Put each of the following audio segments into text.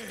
Hail!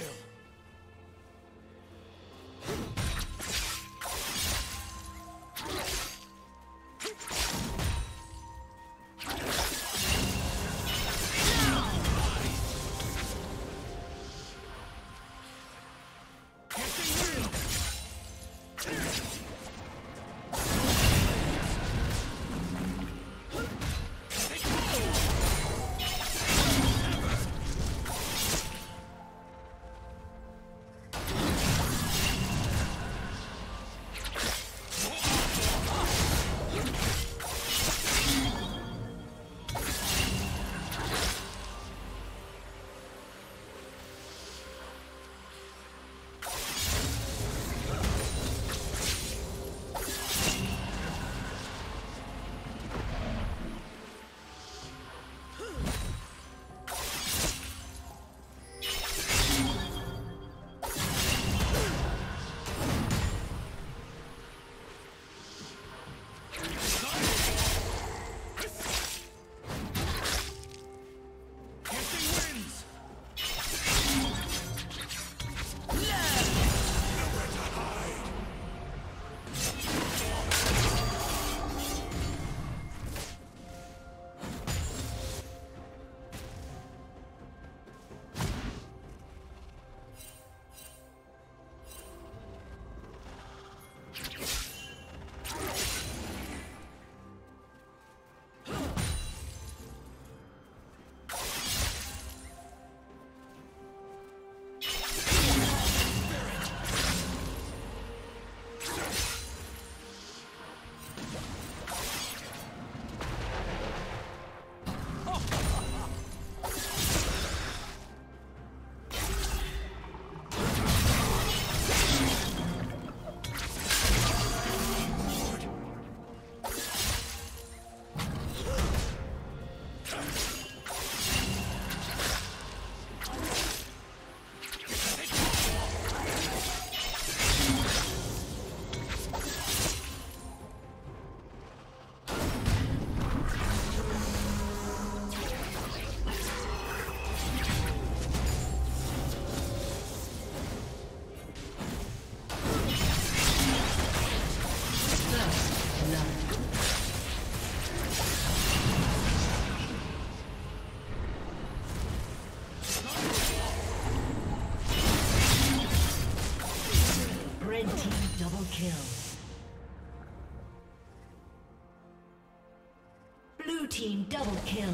Kill. Blue team double kill.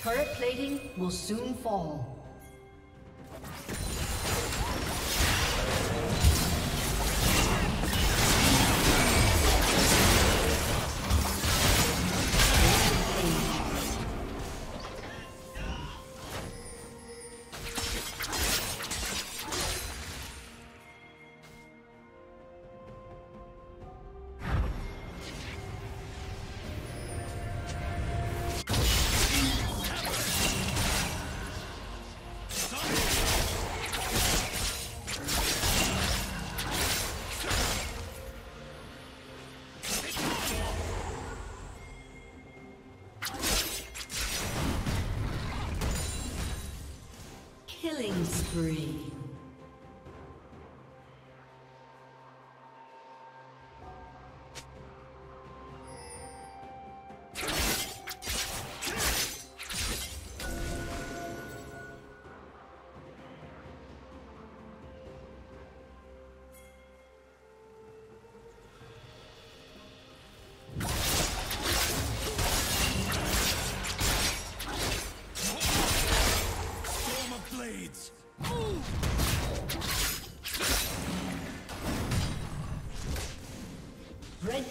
Turret plating will soon fall. Killing spree. Red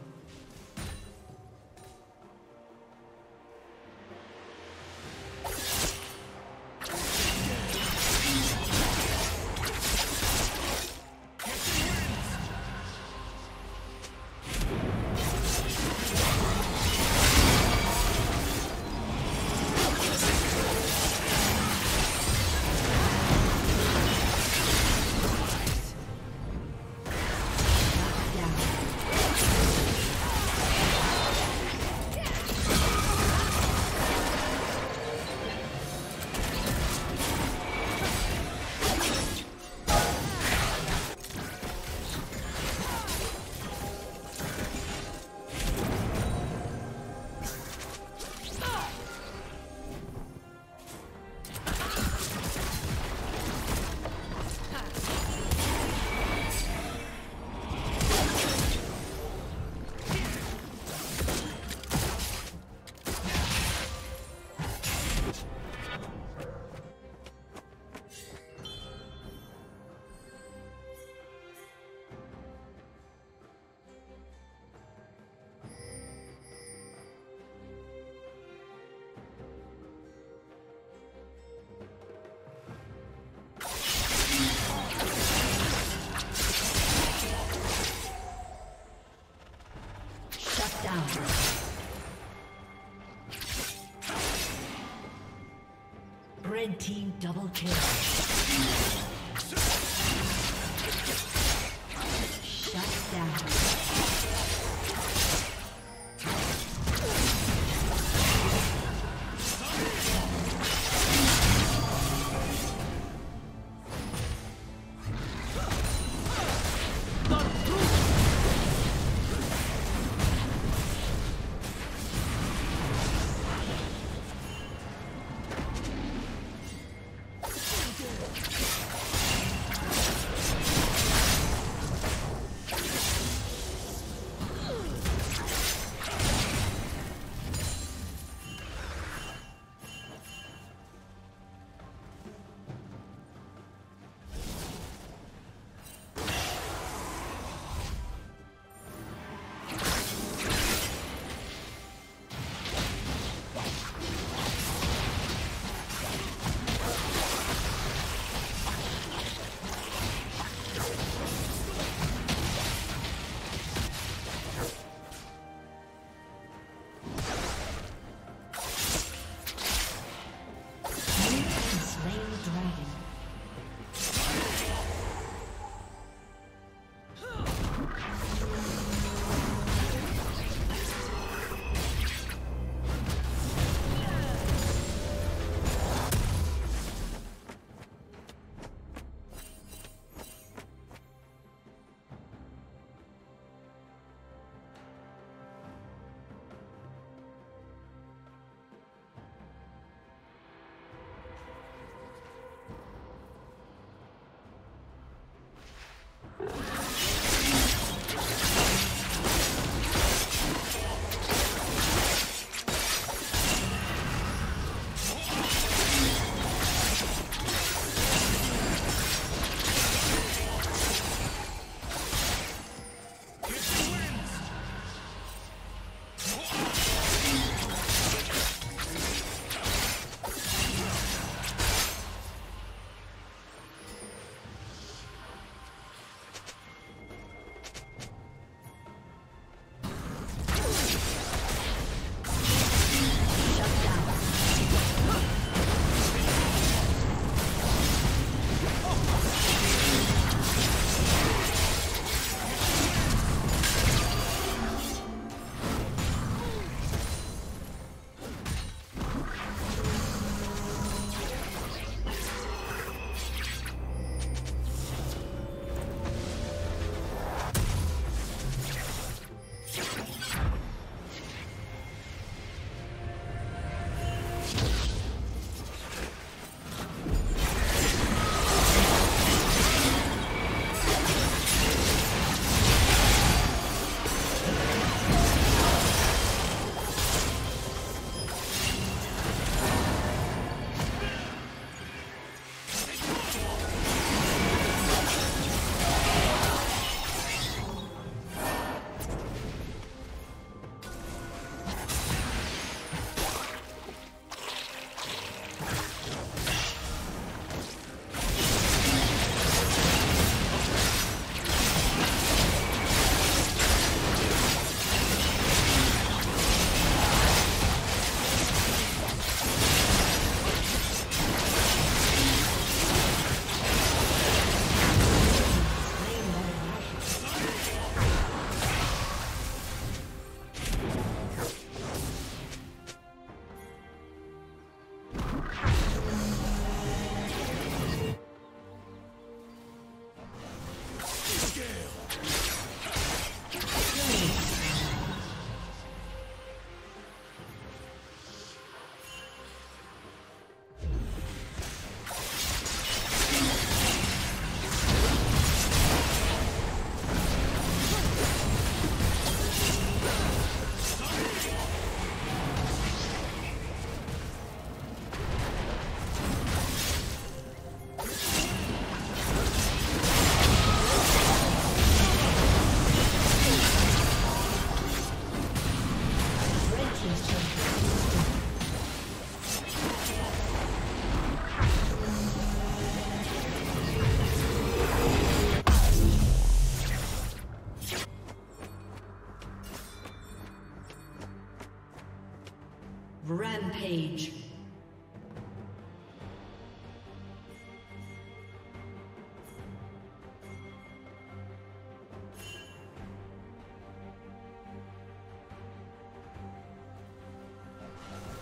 Red team double kill. Shut down. Rampage.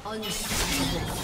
Unstoppable.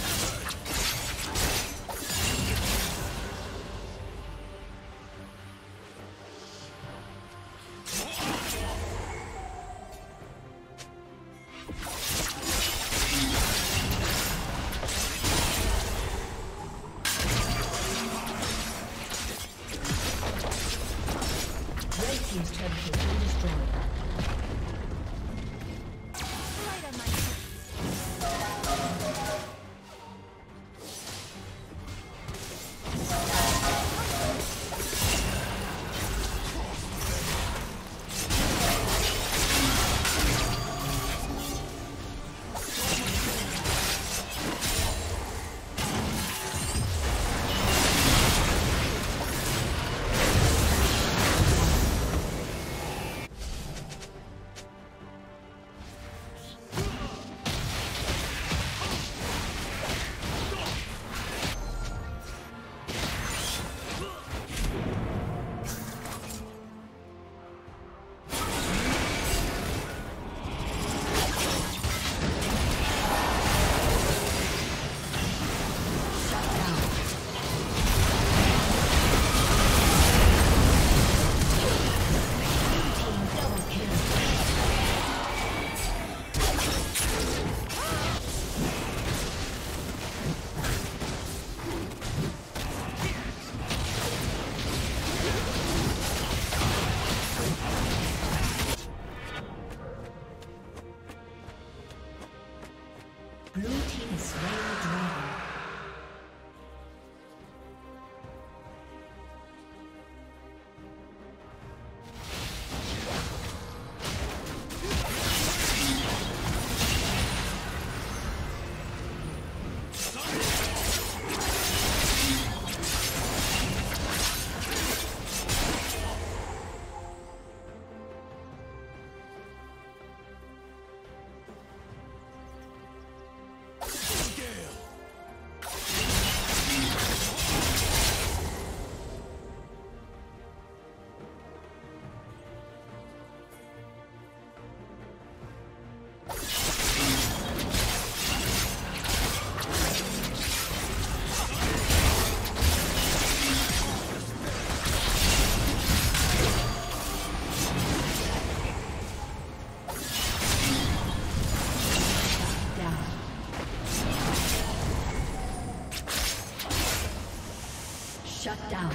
Shut down.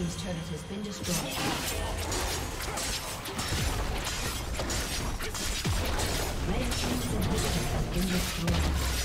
team's turret has been destroyed. Red team's inhibitor has been destroyed.